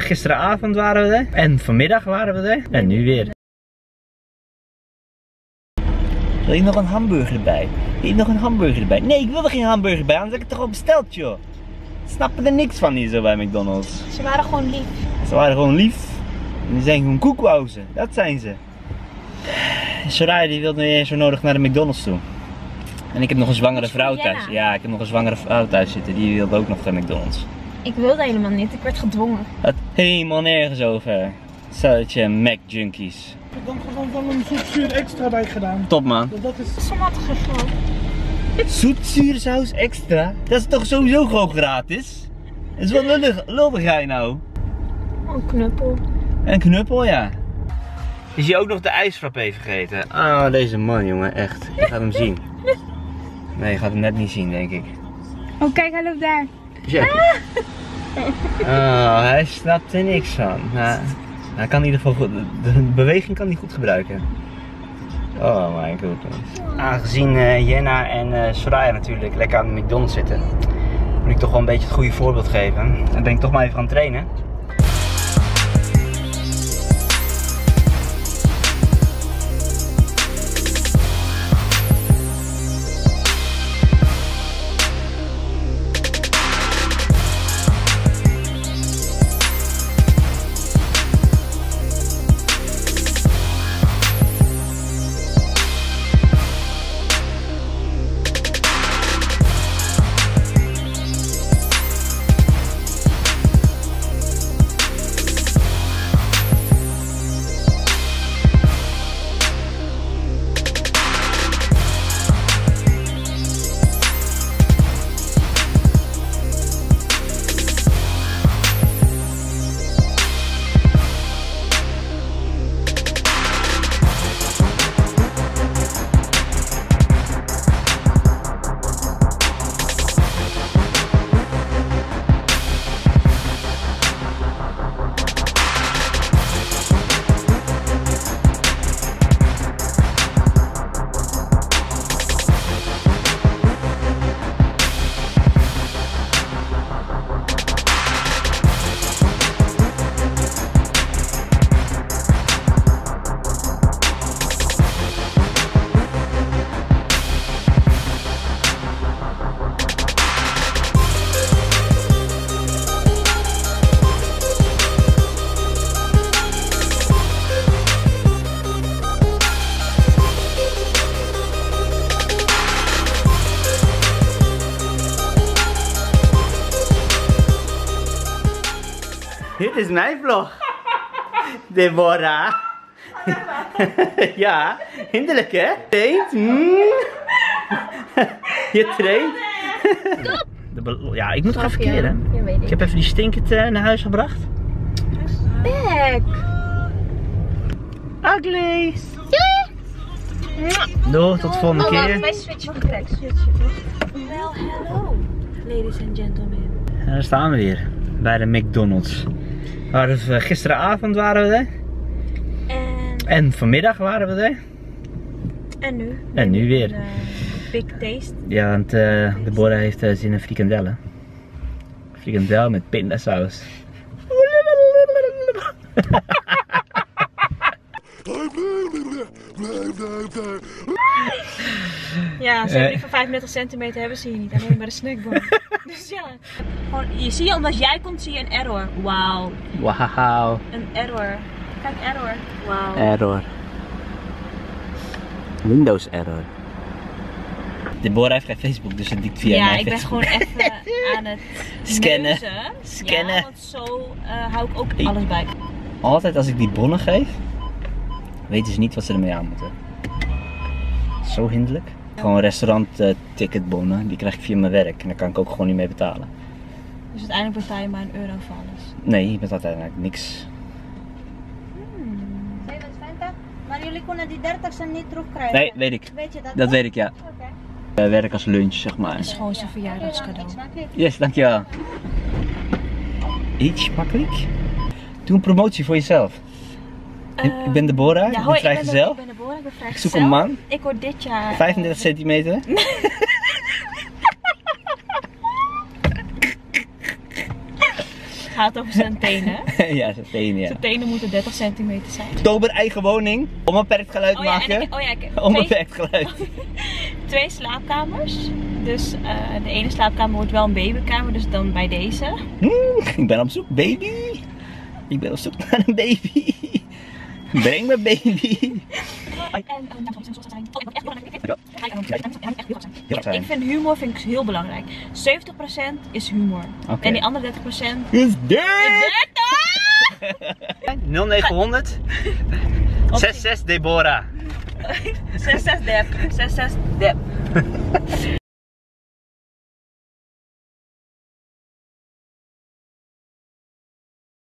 Gisteravond waren we er. En vanmiddag waren we er. En nu weer. Wil je nog een hamburger erbij? Wil je nog een hamburger erbij? Nee, ik wil er geen hamburger bij, anders heb ik het toch al besteld, joh. Snappen er niks van hier zo bij McDonald's. Ze waren gewoon lief. Ze waren gewoon lief. En ze zijn gewoon koekwauzen. Dat zijn ze. Soraya die wil nu zo nodig naar de McDonald's toe. En ik heb nog een zwangere vrouw thuis. Ja, ik heb nog een zwangere vrouw thuis zitten. Die wilde ook nog naar McDonald's. Ik wilde helemaal niet. Ik werd gedwongen. Het helemaal nergens over. Stelletje Mac-junkies. Ik heb dan gewoon van een zoetzuur extra bij gedaan. Top man. Dat is smattige gewoon. Zoetzuursaus extra? Dat is toch sowieso gewoon gratis? Dat is wat lullig jij nou. Een knuppel. Een knuppel, ja. Is je ook nog de ijsfrap even vergeten? Ah, oh, deze man jongen, echt. Je gaat hem zien. Nee, je gaat hem net niet zien, denk ik. Oh, kijk, hij loopt daar. Jackie. Oh, hij snapt er niks van. Nou, hij kan in ieder geval goed, de beweging kan hij goed gebruiken. Oh my goodness. Aangezien Jenna en Soraya natuurlijk lekker aan de McDonald's zitten, moet ik toch wel een beetje het goede voorbeeld geven. En ben ik toch maar even gaan trainen. Dit is mijn vlog, Deborah. Ja, hinderlijk hè? Traint. Je traint. Ja, ik moet even keren. Ik heb even die stinkend naar huis gebracht. Bek. Ugly. Doei. Tot de volgende keer. Wij switchen van plek. Wel, hello, ladies and gentlemen. En daar staan we weer, bij de McDonald's. Gisteravond waren we er. En vanmiddag waren we er. En nu? En nu weer. Big taste. Ja, want Deborah heeft zin in frikandellen. Frikandel met pindasaus. Ja, zo'n die van 35 centimeter hebben ze hier niet. Alleen maar de snackbar. Dus ja. Gewoon, je ziet omdat jij komt, zie je een error. Wauw. Wauw. Een error. Kijk, error. Wauw. Error. Windows error. Deborah heeft geen Facebook, dus het dikt via mij. Ja, ik ben gewoon even aan het scannen. Scannen. Ja, want zo hou ik ook alles bij. Altijd als ik die bonnen geef, weten ze niet wat ze ermee aan moeten. Zo hinderlijk. Gewoon restaurant-ticketbonnen, die krijg ik via mijn werk en daar kan ik ook gewoon niet mee betalen. Dus uiteindelijk betaal je maar €1 voor alles? Nee, je betaalt uiteindelijk niks. Maar jullie konden die 30 cent niet terugkrijgen? Nee, weet ik. Weet je dat? Dat weet ik, ja. Okay. Werk als lunch, zeg maar. Het is gewoon zijn verjaardagscadeau. Yes, dankjewel. Iets makkelijk? Doe een promotie voor jezelf. Ik ben Deborah, ja, hoi, ik ben zoek een man. Ik word dit jaar... 35 centimeter. gaat over zijn tenen. Ja, zijn tenen, ja. Zijn tenen moeten 30 centimeter zijn. Tober eigen woning, onbeperkt geluid maken. Ja, onbeperkt geluid. 2 slaapkamers. Dus de ene slaapkamer wordt wel een babykamer, dus dan bij deze. Ik ben op zoek, baby. Ik ben op zoek naar een baby. Breng me baby. Ik vind humor heel belangrijk. 70% is humor. Okay. En die andere 30% is dit! 0900 66 Deborah. 66 Deb. 66 Deb.